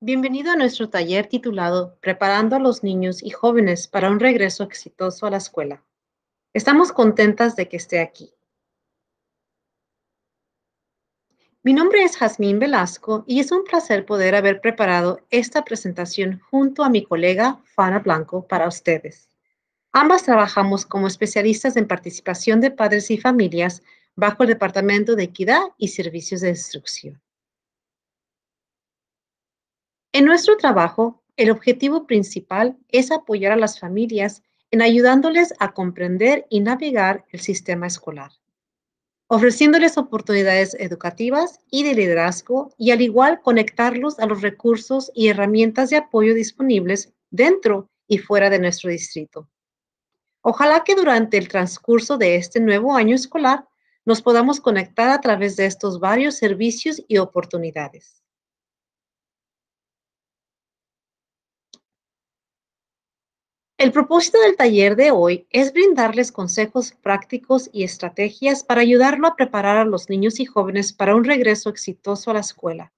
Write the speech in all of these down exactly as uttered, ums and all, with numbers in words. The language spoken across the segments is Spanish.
Bienvenido a nuestro taller titulado Preparando a los niños y jóvenes para un regreso exitoso a la escuela. Estamos contentas de que esté aquí. Mi nombre es Jazmín Velasco y es un placer poder haber preparado esta presentación junto a mi colega Fara Blanco para ustedes. Ambas trabajamos como especialistas en participación de padres y familias bajo el Departamento de Equidad y Servicios de Instrucción. En nuestro trabajo, el objetivo principal es apoyar a las familias en ayudándoles a comprender y navegar el sistema escolar, ofreciéndoles oportunidades educativas y de liderazgo y al igual conectarlos a los recursos y herramientas de apoyo disponibles dentro y fuera de nuestro distrito. Ojalá que durante el transcurso de este nuevo año escolar nos podamos conectar a través de estos varios servicios y oportunidades. El propósito del taller de hoy es brindarles consejos prácticos y estrategias para ayudarlo a preparar a los niños y jóvenes para un regreso exitoso a la escuela.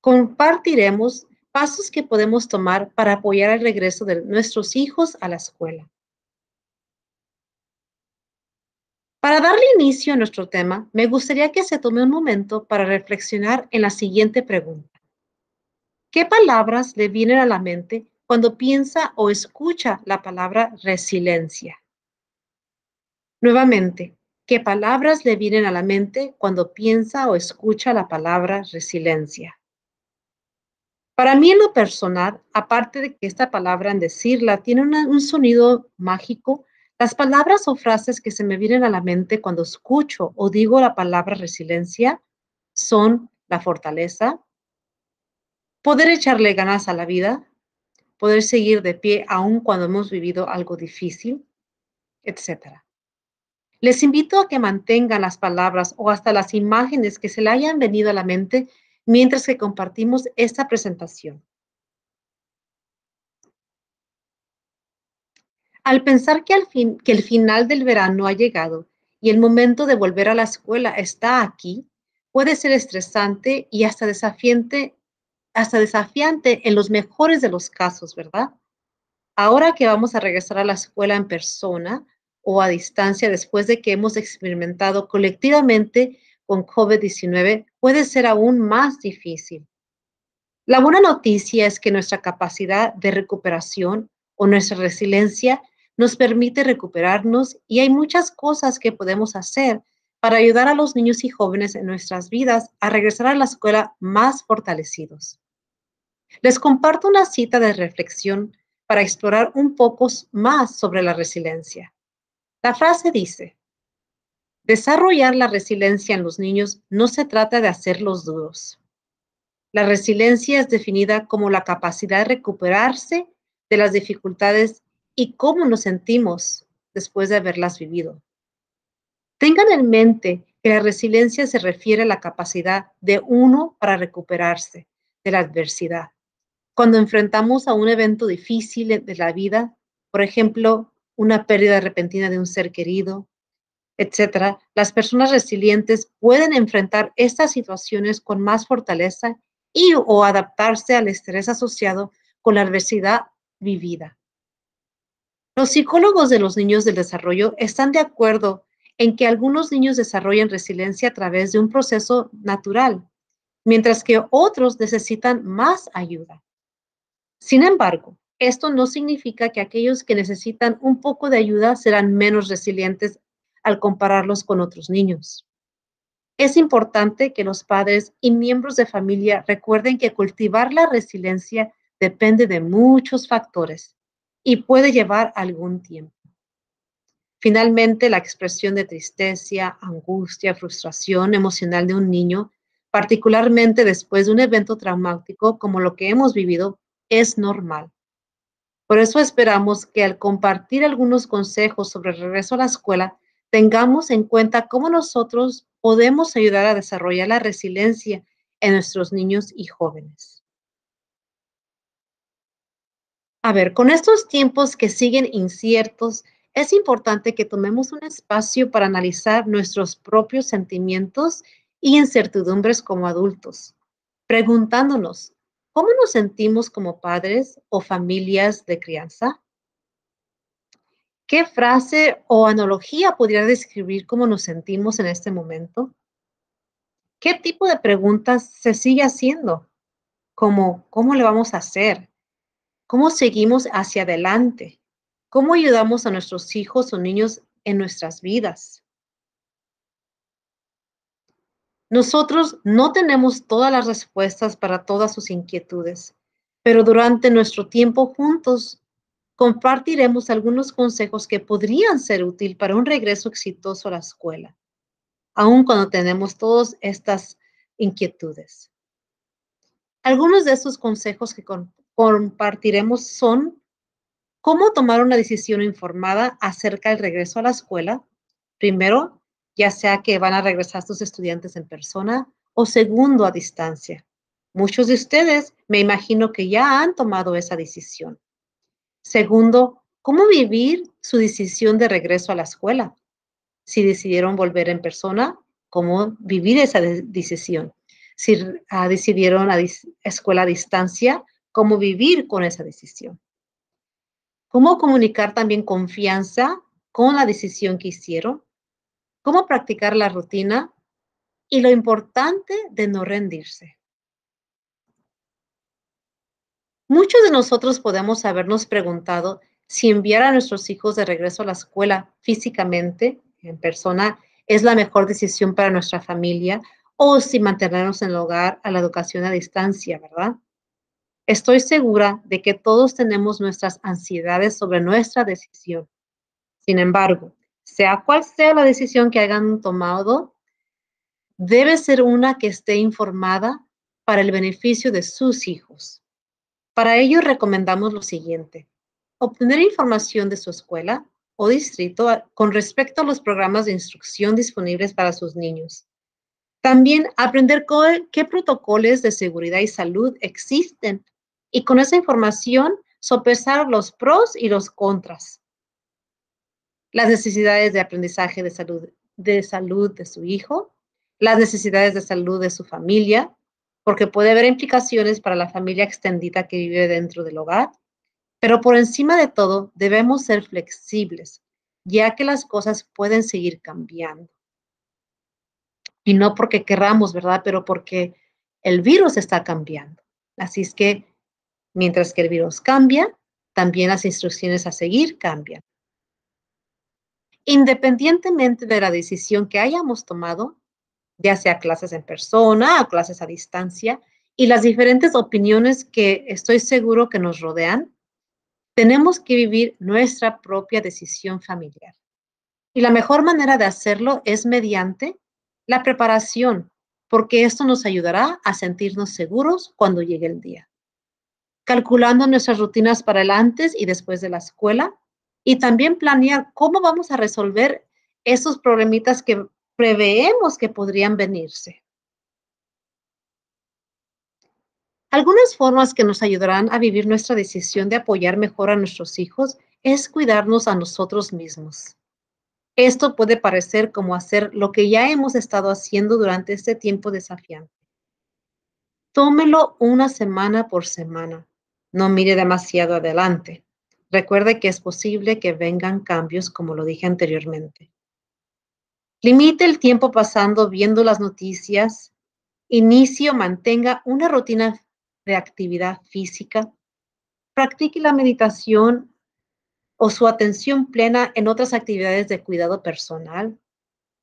Compartiremos pasos que podemos tomar para apoyar el regreso de nuestros hijos a la escuela. Para darle inicio a nuestro tema, me gustaría que se tome un momento para reflexionar en la siguiente pregunta. ¿Qué palabras le vienen a la mente cuando piensa o escucha la palabra resiliencia? Nuevamente, ¿qué palabras le vienen a la mente cuando piensa o escucha la palabra resiliencia? Para mí en lo personal, aparte de que esta palabra en decirla tiene una, un sonido mágico, las palabras o frases que se me vienen a la mente cuando escucho o digo la palabra resiliencia son la fortaleza, poder echarle ganas a la vida, poder seguir de pie aun cuando hemos vivido algo difícil, etcétera. Les invito a que mantengan las palabras o hasta las imágenes que se le hayan venido a la mente mientras que compartimos esta presentación. Al pensar que, al fin, que el final del verano ha llegado y el momento de volver a la escuela está aquí, puede ser estresante y hasta desafiante hasta desafiante en los mejores de los casos, ¿verdad? Ahora que vamos a regresar a la escuela en persona o a distancia después de que hemos experimentado colectivamente con COVID diecinueve, puede ser aún más difícil. La buena noticia es que nuestra capacidad de recuperación o nuestra resiliencia nos permite recuperarnos y hay muchas cosas que podemos hacer para ayudar a los niños y jóvenes en nuestras vidas a regresar a la escuela más fortalecidos. Les comparto una cita de reflexión para explorar un poco más sobre la resiliencia. La frase dice, desarrollar la resiliencia en los niños no se trata de hacerlos duros. La resiliencia es definida como la capacidad de recuperarse de las dificultades y cómo nos sentimos después de haberlas vivido. Tengan en mente que la resiliencia se refiere a la capacidad de uno para recuperarse de la adversidad. Cuando enfrentamos a un evento difícil de la vida, por ejemplo, una pérdida repentina de un ser querido, etcétera, las personas resilientes pueden enfrentar estas situaciones con más fortaleza y o adaptarse al estrés asociado con la adversidad vivida. Los psicólogos de los niños del desarrollo están de acuerdo en que algunos niños desarrollan resiliencia a través de un proceso natural, mientras que otros necesitan más ayuda. Sin embargo, esto no significa que aquellos que necesitan un poco de ayuda serán menos resilientes al compararlos con otros niños. Es importante que los padres y miembros de familia recuerden que cultivar la resiliencia depende de muchos factores y puede llevar algún tiempo. Finalmente, la expresión de tristeza, angustia, frustración emocional de un niño, particularmente después de un evento traumático como lo que hemos vivido, es normal. Por eso esperamos que al compartir algunos consejos sobre el regreso a la escuela, tengamos en cuenta cómo nosotros podemos ayudar a desarrollar la resiliencia en nuestros niños y jóvenes. A ver, con estos tiempos que siguen inciertos, es importante que tomemos un espacio para analizar nuestros propios sentimientos y incertidumbres como adultos, preguntándonos, ¿Cómo nos sentimos como padres o familias de crianza? ¿Qué frase o analogía podría describir cómo nos sentimos en este momento? ¿Qué tipo de preguntas se sigue haciendo? Como, ¿cómo le vamos a hacer? ¿Cómo seguimos hacia adelante? ¿Cómo ayudamos a nuestros hijos o niños en nuestras vidas? Nosotros no tenemos todas las respuestas para todas sus inquietudes, pero durante nuestro tiempo juntos compartiremos algunos consejos que podrían ser útiles para un regreso exitoso a la escuela, aun cuando tenemos todas estas inquietudes. Algunos de esos consejos que con, compartiremos son cómo tomar una decisión informada acerca del regreso a la escuela. Primero, ya sea que van a regresar sus estudiantes en persona o segundo, a distancia. Muchos de ustedes me imagino que ya han tomado esa decisión. Segundo, ¿cómo vivir su decisión de regreso a la escuela? Si decidieron volver en persona, ¿cómo vivir esa de- decisión? Si uh, decidieron a dis- escuela a distancia, ¿cómo vivir con esa decisión? ¿Cómo comunicar también confianza con la decisión que hicieron? ¿Cómo practicar la rutina? Y lo importante de no rendirse. Muchos de nosotros podemos habernos preguntado si enviar a nuestros hijos de regreso a la escuela físicamente, en persona, es la mejor decisión para nuestra familia o si mantenernos en el hogar a la educación a distancia, ¿verdad? Estoy segura de que todos tenemos nuestras ansiedades sobre nuestra decisión. Sin embargo, sea cual sea la decisión que hayan tomado, debe ser una que esté informada para el beneficio de sus hijos. Para ello, recomendamos lo siguiente. Obtener información de su escuela o distrito con respecto a los programas de instrucción disponibles para sus niños. También aprender qué protocolos de seguridad y salud existen y con esa información sopesar los pros y los contras. Las necesidades de aprendizaje de salud de, salud de su hijo, las necesidades de salud de su familia, porque puede haber implicaciones para la familia extendida que vive dentro del hogar. Pero por encima de todo, debemos ser flexibles, ya que las cosas pueden seguir cambiando. Y no porque querramos, ¿verdad? Pero porque el virus está cambiando. Así es que, mientras que el virus cambia, también las instrucciones a seguir cambian. Independientemente de la decisión que hayamos tomado, ya sea clases en persona o clases a distancia, y las diferentes opiniones que estoy seguro que nos rodean, tenemos que vivir nuestra propia decisión familiar. Y la mejor manera de hacerlo es mediante la preparación, porque esto nos ayudará a sentirnos seguros cuando llegue el día. Calculando nuestras rutinas para el antes y después de la escuela, y también planear cómo vamos a resolver esos problemitas que preveemos que podrían venirse. Algunas formas que nos ayudarán a vivir nuestra decisión de apoyar mejor a nuestros hijos es cuidarnos a nosotros mismos. Esto puede parecer como hacer lo que ya hemos estado haciendo durante este tiempo desafiante. Tómelo una semana por semana. No mire demasiado adelante. Recuerde que es posible que vengan cambios, como lo dije anteriormente. Limite el tiempo pasando viendo las noticias. Inicie o mantenga una rutina de actividad física. Practique la meditación o su atención plena en otras actividades de cuidado personal.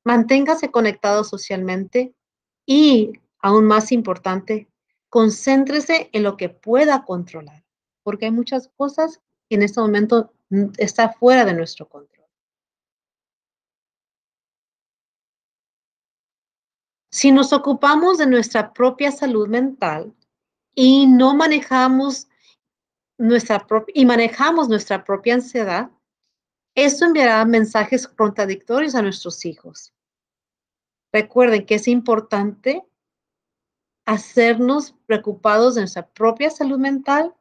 Manténgase conectado socialmente y, aún más importante, concéntrese en lo que pueda controlar, porque hay muchas cosas que en este momento están fuera de nuestro control. Si nos ocupamos de nuestra propia salud mental y no manejamos nuestra y manejamos nuestra propia ansiedad, esto enviará mensajes contradictorios a nuestros hijos. Recuerden que es importante hacernos preocupados de nuestra propia salud mental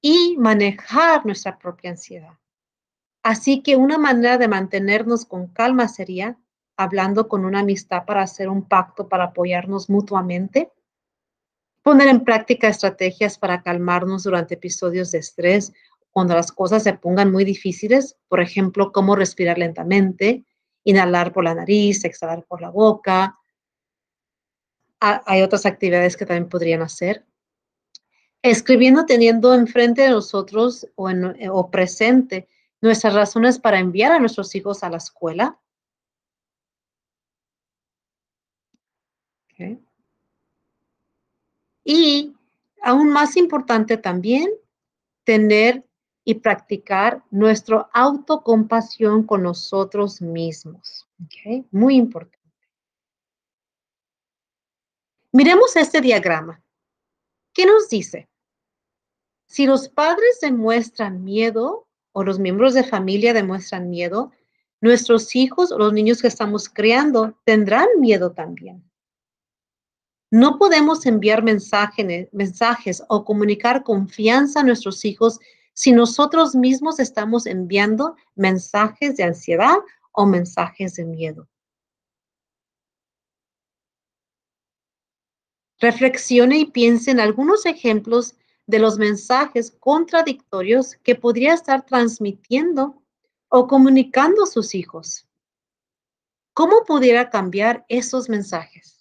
y manejar nuestra propia ansiedad. Así que una manera de mantenernos con calma sería hablando con una amistad para hacer un pacto para apoyarnos mutuamente. poner en práctica estrategias para calmarnos durante episodios de estrés cuando las cosas se pongan muy difíciles, por ejemplo, cómo respirar lentamente, inhalar por la nariz, exhalar por la boca. Hay otras actividades que también podrían hacer. Escribiendo, teniendo enfrente de nosotros o, en, o presente nuestras razones para enviar a nuestros hijos a la escuela. Okay. Y aún más importante también, tener y practicar nuestra autocompasión con nosotros mismos. Okay. Muy importante. Miremos este diagrama. ¿Qué nos dice? Si los padres demuestran miedo o los miembros de familia demuestran miedo, nuestros hijos o los niños que estamos criando tendrán miedo también. No podemos enviar mensajes, mensajes o comunicar confianza a nuestros hijos si nosotros mismos estamos enviando mensajes de ansiedad o mensajes de miedo. Reflexione y piense en algunos ejemplos de los mensajes contradictorios que podría estar transmitiendo o comunicando a sus hijos. ¿Cómo pudiera cambiar esos mensajes?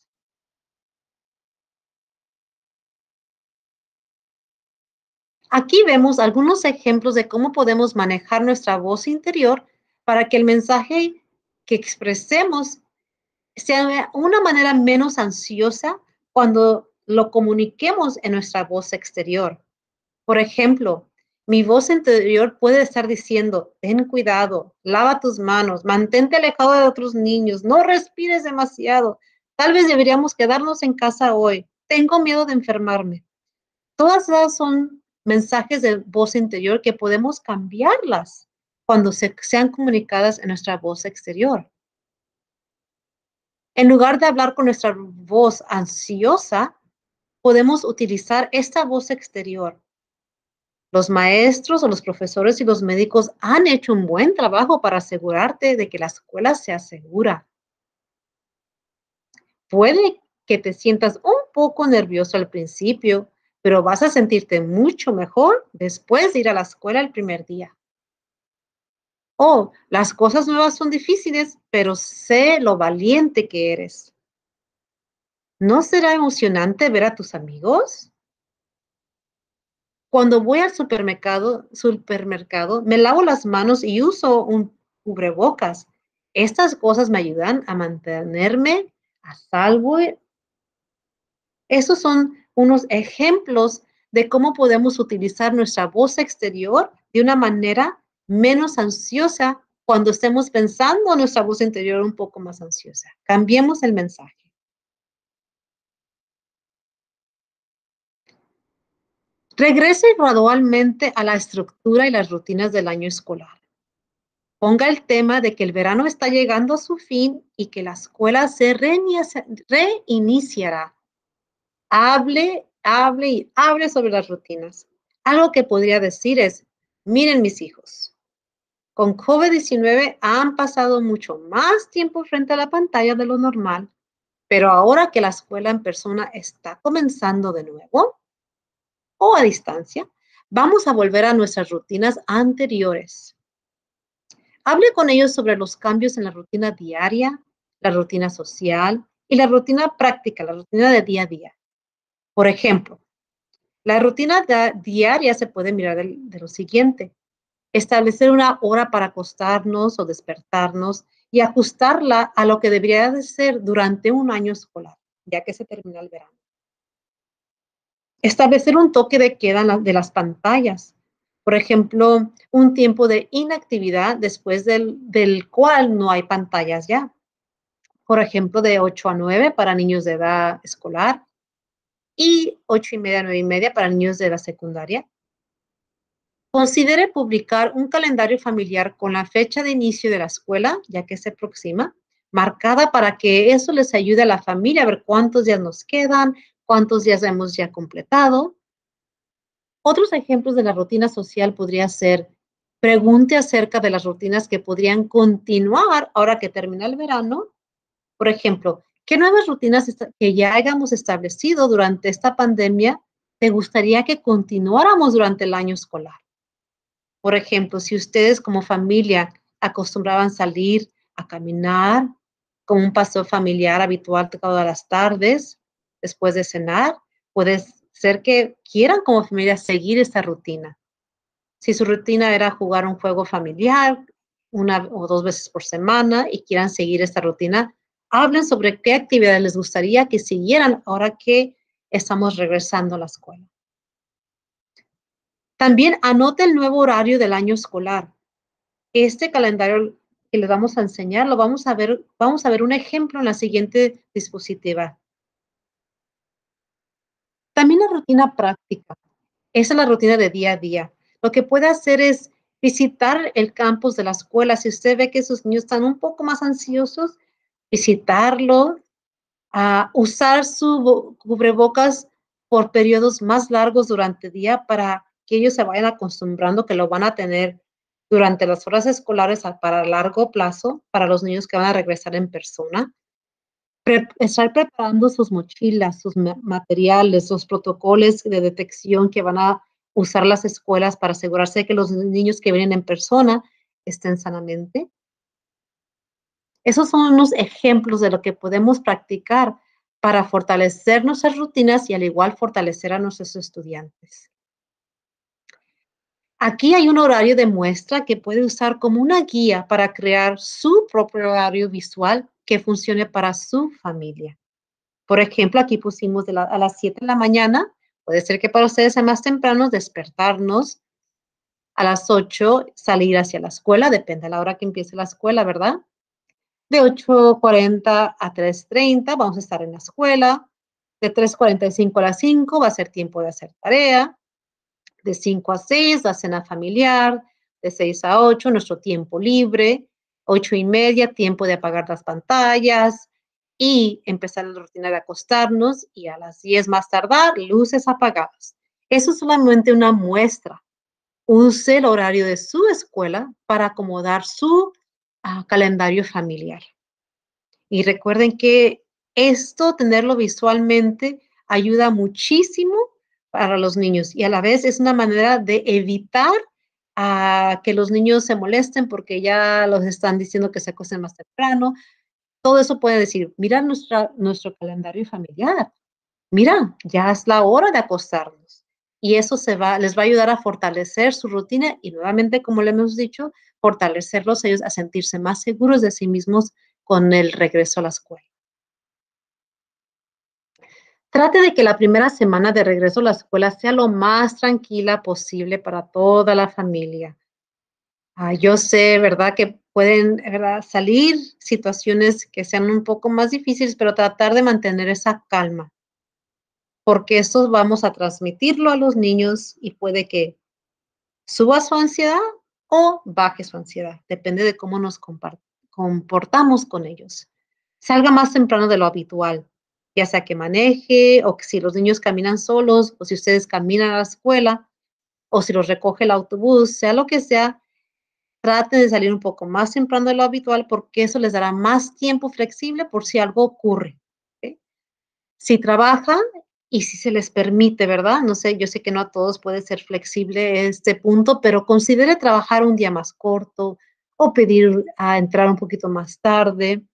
Aquí vemos algunos ejemplos de cómo podemos manejar nuestra voz interior para que el mensaje que expresemos sea una manera menos ansiosa cuando lo comuniquemos en nuestra voz exterior. Por ejemplo, mi voz interior puede estar diciendo, ten cuidado, lava tus manos, mantente alejado de otros niños, no respires demasiado, tal vez deberíamos quedarnos en casa hoy, tengo miedo de enfermarme. Todas esas son mensajes de voz interior que podemos cambiarlas cuando se, sean comunicadas en nuestra voz exterior. En lugar de hablar con nuestra voz ansiosa, podemos utilizar esta voz exterior. Los maestros o los profesores y los médicos han hecho un buen trabajo para asegurarte de que la escuela sea segura. Puede que te sientas un poco nervioso al principio, pero vas a sentirte mucho mejor después de ir a la escuela el primer día. Oh, las cosas nuevas son difíciles, pero sé lo valiente que eres. ¿No será emocionante ver a tus amigos? Cuando voy al supermercado, supermercado, me lavo las manos y uso un cubrebocas. Estas cosas me ayudan a mantenerme a salvo. Esos son unos ejemplos de cómo podemos utilizar nuestra voz exterior de una manera menos ansiosa cuando estemos pensando nuestra voz interior un poco más ansiosa. Cambiemos el mensaje. Regrese gradualmente a la estructura y las rutinas del año escolar. Ponga el tema de que el verano está llegando a su fin y que la escuela se reiniciará. Hable, hable y hable sobre las rutinas. Algo que podría decir es, miren mis hijos. Con COVID diecinueve han pasado mucho más tiempo frente a la pantalla de lo normal, pero ahora que la escuela en persona está comenzando de nuevo o a distancia, vamos a volver a nuestras rutinas anteriores. Hable con ellos sobre los cambios en la rutina diaria, la rutina social y la rutina práctica, la rutina de día a día. Por ejemplo, la rutina diaria se puede mirar de, de lo siguiente. Establecer una hora para acostarnos o despertarnos y ajustarla a lo que debería de ser durante un año escolar, ya que se termina el verano. Establecer un toque de queda de las pantallas. Por ejemplo, un tiempo de inactividad después del, del cual no hay pantallas ya. Por ejemplo, de ocho a nueve para niños de edad escolar y ocho y media a nueve y media para niños de la secundaria. Considere publicar un calendario familiar con la fecha de inicio de la escuela, ya que se aproxima, marcada para que eso les ayude a la familia a ver cuántos días nos quedan, cuántos días hemos ya completado. Otros ejemplos de la rutina social podría ser, pregunte acerca de las rutinas que podrían continuar ahora que termina el verano. Por ejemplo, ¿Qué nuevas rutinas que ya hayamos establecido durante esta pandemia te gustaría que continuáramos durante el año escolar? Por ejemplo, si ustedes como familia acostumbraban salir a caminar, como un paseo familiar habitual todas las tardes, después de cenar, puede ser que quieran como familia seguir esta rutina. Si su rutina era jugar un juego familiar una o dos veces por semana y quieran seguir esta rutina, hablen sobre qué actividades les gustaría que siguieran ahora que estamos regresando a la escuela. También anote el nuevo horario del año escolar. Este calendario que les vamos a enseñar, lo vamos a ver, vamos a ver un ejemplo en la siguiente diapositiva. También la rutina práctica. Esa es la rutina de día a día. Lo que puede hacer es visitar el campus de la escuela. Si usted ve que sus niños están un poco más ansiosos, visitarlo, uh, usar su cubrebocas por periodos más largos durante el día para que ellos se vayan acostumbrando que lo van a tener durante las horas escolares para largo plazo, para los niños que van a regresar en persona. Pre- estar preparando sus mochilas, sus materiales, los protocolos de detección que van a usar las escuelas para asegurarse que los niños que vienen en persona estén sanamente. Esos son unos ejemplos de lo que podemos practicar para fortalecer nuestras rutinas y al igual fortalecer a nuestros estudiantes. Aquí hay un horario de muestra que puede usar como una guía para crear su propio horario visual que funcione para su familia. Por ejemplo, aquí pusimos de la, a las siete de la mañana. Puede ser que para ustedes sea más temprano despertarnos a las ocho, salir hacia la escuela. Depende de la hora que empiece la escuela, ¿verdad? De ocho cuarenta a tres treinta vamos a estar en la escuela. De tres cuarenta y cinco a las cinco va a ser tiempo de hacer tarea. De cinco a seis la cena familiar. De seis a ocho nuestro tiempo libre. ocho y media tiempo de apagar las pantallas y empezar la rutina de acostarnos. Y a las diez más tardar, luces apagadas. Eso es solamente una muestra. Use el horario de su escuela para acomodar su calendario familiar. Y recuerden que esto, tenerlo visualmente, ayuda muchísimo para los niños y a la vez es una manera de evitar uh, que los niños se molesten porque ya los están diciendo que se acuesten más temprano. Todo eso puede decir, mira nuestra, nuestro calendario familiar, mira, ya es la hora de acostarnos. Y eso se va, les va a ayudar a fortalecer su rutina y nuevamente, como le hemos dicho, fortalecerlos ellos a sentirse más seguros de sí mismos con el regreso a la escuela. Trate de que la primera semana de regreso a la escuela sea lo más tranquila posible para toda la familia. Ah, yo sé, ¿verdad?, que pueden, ¿verdad?, salir situaciones que sean un poco más difíciles, pero tratar de mantener esa calma, porque eso vamos a transmitirlo a los niños y puede que suba su ansiedad o baje su ansiedad. Depende de cómo nos comportamos con ellos. Salga más temprano de lo habitual, ya sea que maneje o que si los niños caminan solos o si ustedes caminan a la escuela o si los recoge el autobús, sea lo que sea, traten de salir un poco más temprano de lo habitual porque eso les dará más tiempo flexible por si algo ocurre, ¿okay? Si trabajan, y si se les permite, ¿verdad? No sé, yo sé que no a todos puede ser flexible este punto, pero considere trabajar un día más corto o pedir a entrar un poquito más tarde,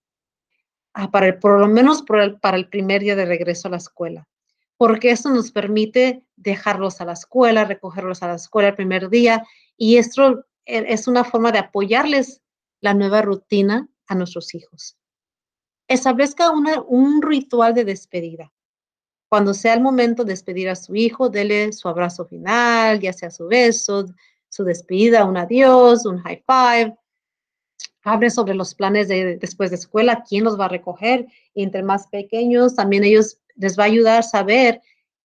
a para el, por lo menos por el, para el primer día de regreso a la escuela, porque eso nos permite dejarlos a la escuela, recogerlos a la escuela el primer día, y esto es una forma de apoyarles la nueva rutina a nuestros hijos. Establezca una, un ritual de despedida. Cuando sea el momento de despedir a su hijo, dele su abrazo final, ya sea su beso, su despedida, un adiós, un high five. Hable sobre los planes de después de escuela, quién los va a recoger. Y entre más pequeños, también ellos les va a ayudar a saber,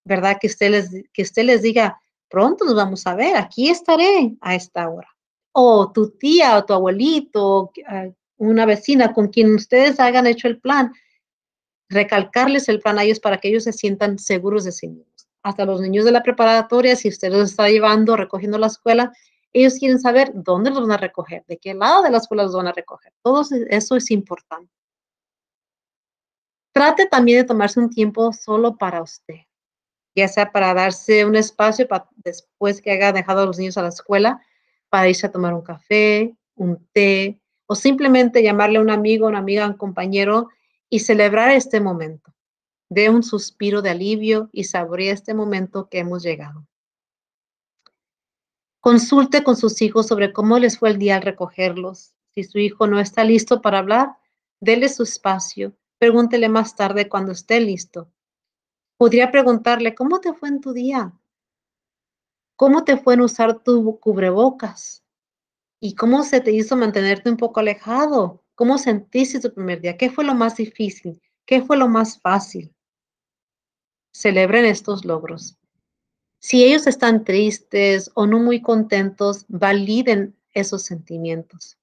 ¿verdad? Que usted les, que usted les diga, pronto nos vamos a ver, aquí estaré a esta hora. O tu tía o tu abuelito, una vecina con quien ustedes hayan hecho el plan, recalcarles el plan a ellos para que ellos se sientan seguros de sí mismos. Hasta los niños de la preparatoria, si usted los está llevando, recogiendo la escuela, ellos quieren saber dónde los van a recoger, de qué lado de la escuela los van a recoger. Todo eso es importante. trate también de tomarse un tiempo solo para usted, ya sea para darse un espacio para después que haya dejado a los niños a la escuela, para irse a tomar un café, un té, o simplemente llamarle a un amigo, una amiga, un compañero y celebrar este momento. Dé un suspiro de alivio y saborea este momento que hemos llegado. Consulte con sus hijos sobre cómo les fue el día al recogerlos. Si su hijo no está listo para hablar, déle su espacio. Pregúntele más tarde cuando esté listo. Podría preguntarle, ¿cómo te fue en tu día? ¿Cómo te fue en usar tu cubrebocas? ¿Y cómo se te hizo mantenerte un poco alejado? ¿Cómo sentiste tu primer día? ¿Qué fue lo más difícil? ¿Qué fue lo más fácil? Celebren estos logros. Si ellos están tristes o no muy contentos, validen esos sentimientos.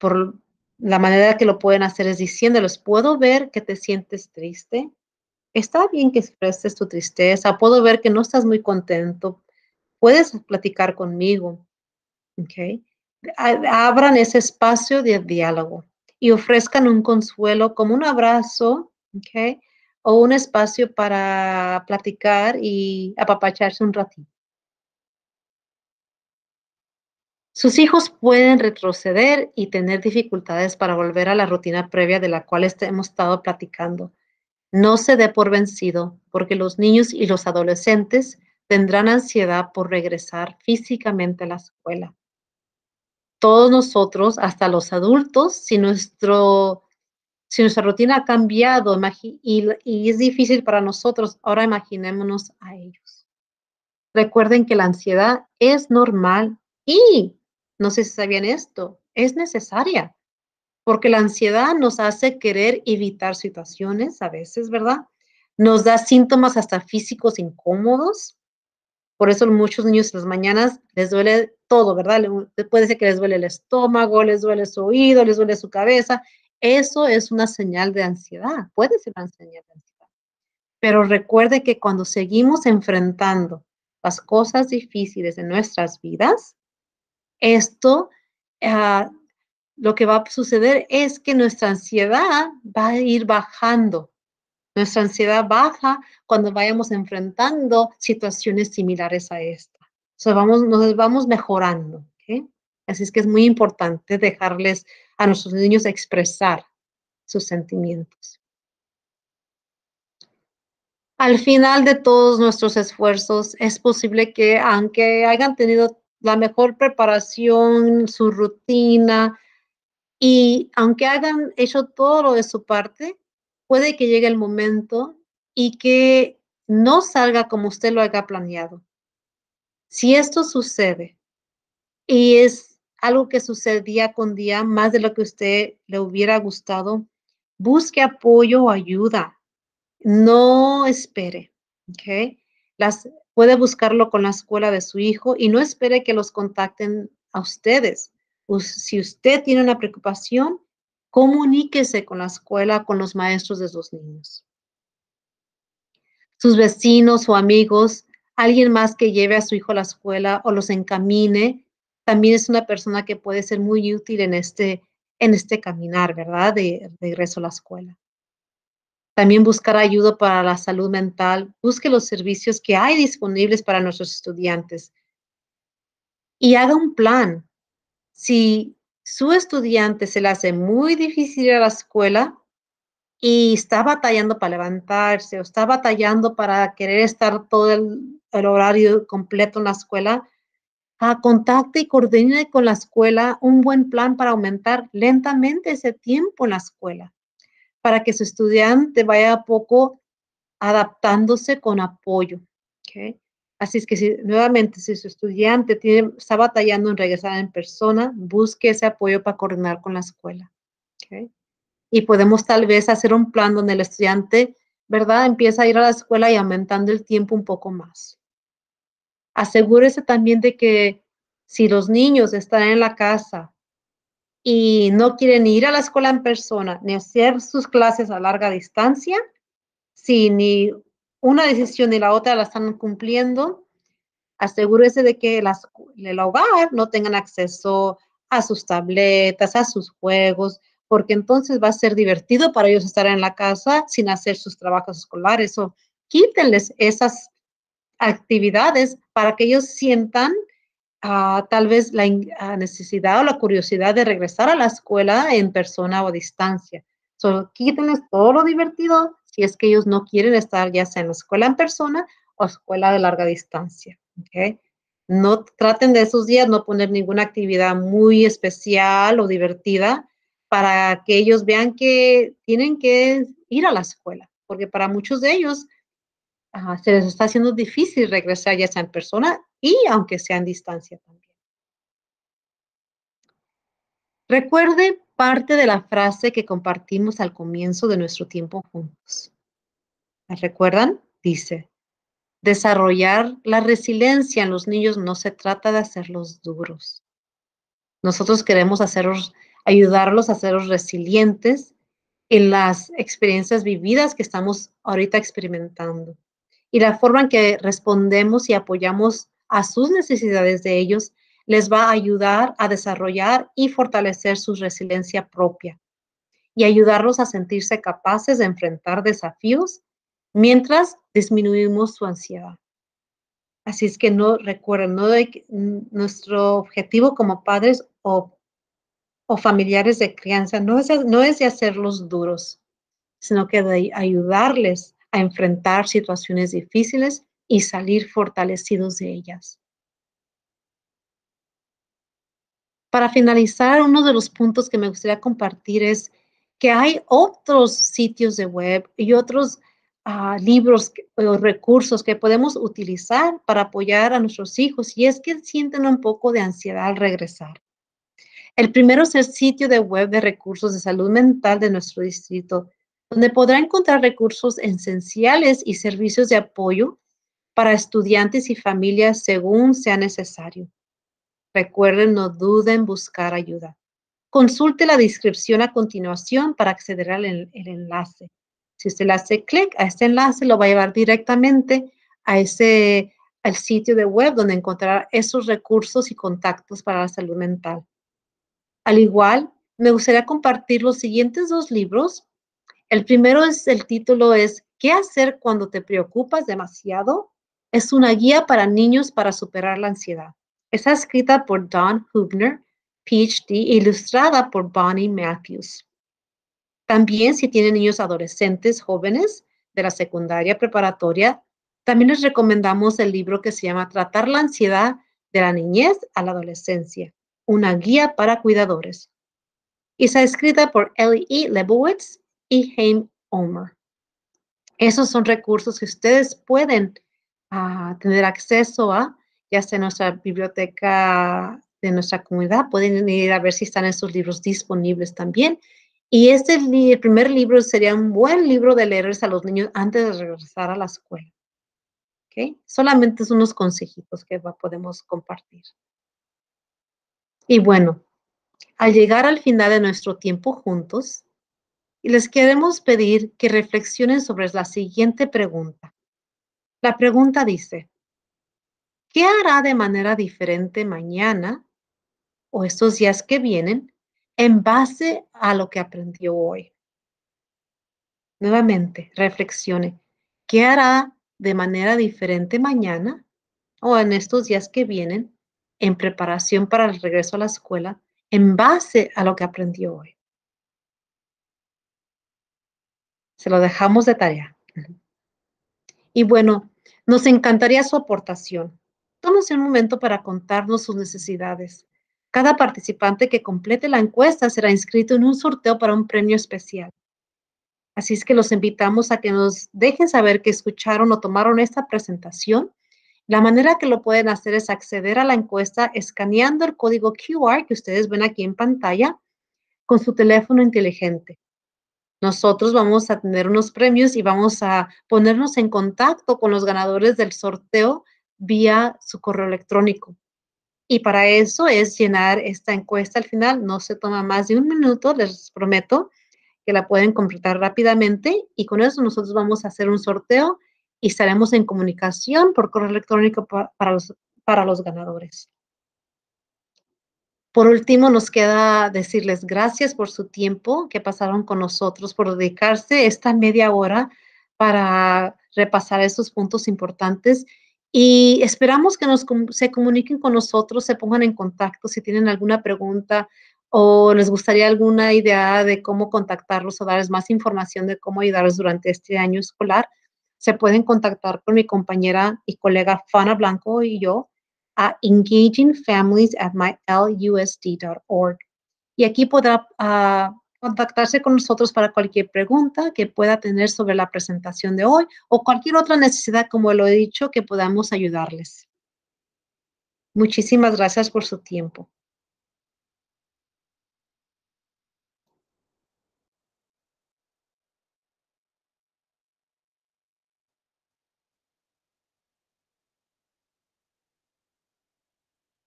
Por la manera que lo pueden hacer es diciéndoles, puedo ver que te sientes triste. Está bien que expreses tu tristeza. Puedo ver que no estás muy contento. Puedes platicar conmigo. Okay. Abran ese espacio de diálogo y ofrezcan un consuelo como un abrazo, okay, o un espacio para platicar y apapacharse un ratito. Sus hijos pueden retroceder y tener dificultades para volver a la rutina previa de la cual hemos estado platicando. No se dé por vencido, porque los niños y los adolescentes tendrán ansiedad por regresar físicamente a la escuela. Todos nosotros, hasta los adultos, si, nuestro, si nuestra rutina ha cambiado y, y es difícil para nosotros, ahora imaginémonos a ellos. Recuerden que la ansiedad es normal y, no sé si sabían esto, es necesaria. Porque la ansiedad nos hace querer evitar situaciones a veces, ¿verdad? Nos da síntomas hasta físicos incómodos. Por eso muchos niños en las mañanas les duele todo, ¿verdad? Puede ser que les duele el estómago, les duele su oído, les duele su cabeza. Eso es una señal de ansiedad. Puede ser una señal de ansiedad. Pero recuerde que cuando seguimos enfrentando las cosas difíciles en nuestras vidas, esto uh, lo que va a suceder es que nuestra ansiedad va a ir bajando. Nuestra ansiedad baja cuando vayamos enfrentando situaciones similares a esta. O sea, vamos, nos vamos mejorando. ¿Okay? Así es que es muy importante dejarles a nuestros niños expresar sus sentimientos. Al final de todos nuestros esfuerzos, es posible que aunque hayan tenido la mejor preparación, su rutina, y aunque hayan hecho todo lo de su parte, puede que llegue el momento y que no salga como usted lo haya planeado. Si esto sucede y es algo que sucede día con día, más de lo que a usted le hubiera gustado, busque apoyo o ayuda. No espere. ¿Okay? Las, puede buscarlo con la escuela de su hijo y no espere que los contacten a ustedes. Si usted tiene una preocupación, comuníquese con la escuela, con los maestros de sus niños. Sus vecinos o amigos, alguien más que lleve a su hijo a la escuela o los encamine, también es una persona que puede ser muy útil en este, en este caminar, ¿verdad? De, de regreso a la escuela. También buscar ayuda para la salud mental. Busque los servicios que hay disponibles para nuestros estudiantes. Y haga un plan. Si su estudiante se le hace muy difícil ir a la escuela y está batallando para levantarse o está batallando para querer estar todo el, el horario completo en la escuela, ah, contacte y coordine con la escuela un buen plan para aumentar lentamente ese tiempo en la escuela, para que su estudiante vaya a poco adaptándose con apoyo. ¿Okay? Así es que si, nuevamente, si su estudiante tiene, está batallando en regresar en persona, busque ese apoyo para coordinar con la escuela. ¿Okay? Y podemos tal vez hacer un plan donde el estudiante, ¿verdad?, empieza a ir a la escuela y aumentando el tiempo un poco más. Asegúrese también de que si los niños están en la casa y no quieren ir a la escuela en persona ni hacer sus clases a larga distancia, si ni una decisión y la otra la están cumpliendo, asegúrese de que las, el hogar no tengan acceso a sus tabletas, a sus juegos porque entonces va a ser divertido para ellos estar en la casa sin hacer sus trabajos escolares. O quítenles esas actividades para que ellos sientan uh, tal vez la necesidad o la curiosidad de regresar a la escuela en persona o a distancia. So, quítenles todo lo divertido si es que ellos no quieren estar ya sea en la escuela en persona o escuela de larga distancia. ¿Okay? No traten de esos días no poner ninguna actividad muy especial o divertida para que ellos vean que tienen que ir a la escuela. Porque para muchos de ellos uh, se les está haciendo difícil regresar ya sea en persona y aunque sea en distancia también. Recuerde parte de la frase que compartimos al comienzo de nuestro tiempo juntos. ¿La recuerdan? Dice: desarrollar la resiliencia en los niños no se trata de hacerlos duros. Nosotros queremos hacerlos, ayudarlos a hacerlos resilientes en las experiencias vividas que estamos ahorita experimentando. Y la forma en que respondemos y apoyamos a sus necesidades de ellos les va a ayudar a desarrollar y fortalecer su resiliencia propia y ayudarlos a sentirse capaces de enfrentar desafíos mientras disminuimos su ansiedad. Así es que no recuerden, no hay, nuestro objetivo como padres o, o familiares de crianza no es, no es de hacerlos duros, sino que de ayudarles a enfrentar situaciones difíciles y salir fortalecidos de ellas. Para finalizar, uno de los puntos que me gustaría compartir es que hay otros sitios de web y otros uh, libros que, o recursos que podemos utilizar para apoyar a nuestros hijos y es que sienten un poco de ansiedad al regresar. El primero es el sitio de web de recursos de salud mental de nuestro distrito, donde podrá encontrar recursos esenciales y servicios de apoyo para estudiantes y familias según sea necesario. Recuerden, no duden en buscar ayuda. Consulte la descripción a continuación para acceder al el, el enlace. Si usted le hace clic a este enlace, lo va a llevar directamente a ese, al sitio de web donde encontrará esos recursos y contactos para la salud mental. Al igual, me gustaría compartir los siguientes dos libros. El primero es, el título es ¿Qué hacer cuando te preocupas demasiado? Es una guía para niños para superar la ansiedad. Está escrita por Dawn Huebner, P H D, e ilustrada por Bonnie Matthews. También, si tienen niños adolescentes jóvenes de la secundaria preparatoria, también les recomendamos el libro que se llama Tratar la ansiedad de la niñez a la adolescencia, una guía para cuidadores. Está escrita por Ellie Lebowitz y Heim Omar. Esos son recursos que ustedes pueden uh, tener acceso a ya sea en nuestra biblioteca de nuestra comunidad, pueden ir a ver si están esos libros disponibles también. Y este, el primer libro sería un buen libro de leerles a los niños antes de regresar a la escuela. ¿Okay? Solamente son unos consejitos que podemos compartir. Y bueno, al llegar al final de nuestro tiempo juntos, les queremos pedir que reflexionen sobre la siguiente pregunta. La pregunta dice: ¿qué hará de manera diferente mañana o estos días que vienen en base a lo que aprendió hoy? Nuevamente, reflexione. ¿Qué hará de manera diferente mañana o en estos días que vienen en preparación para el regreso a la escuela en base a lo que aprendió hoy? Se lo dejamos de tarea. Y bueno, nos encantaría su aportación. Tómense un momento para contarnos sus necesidades. Cada participante que complete la encuesta será inscrito en un sorteo para un premio especial. Así es que los invitamos a que nos dejen saber que escucharon o tomaron esta presentación. La manera que lo pueden hacer es acceder a la encuesta escaneando el código Q R que ustedes ven aquí en pantalla con su teléfono inteligente. Nosotros vamos a tener unos premios y vamos a ponernos en contacto con los ganadores del sorteo vía su correo electrónico. Y para eso es llenar esta encuesta al final. No se toma más de un minuto, les prometo que la pueden completar rápidamente. Y con eso nosotros vamos a hacer un sorteo y estaremos en comunicación por correo electrónico para los, para los ganadores. Por último, nos queda decirles gracias por su tiempo que pasaron con nosotros, por dedicarse esta media hora para repasar estos puntos importantes. Y esperamos que nos, se comuniquen con nosotros, se pongan en contacto si tienen alguna pregunta o les gustaría alguna idea de cómo contactarlos o darles más información de cómo ayudarlos durante este año escolar. Se pueden contactar con mi compañera y colega Fara Blanco y yo a engaging families at my L U S D punto org. Y aquí podrá uh, contactarse con nosotros para cualquier pregunta que pueda tener sobre la presentación de hoy o cualquier otra necesidad, como lo he dicho, que podamos ayudarles. Muchísimas gracias por su tiempo.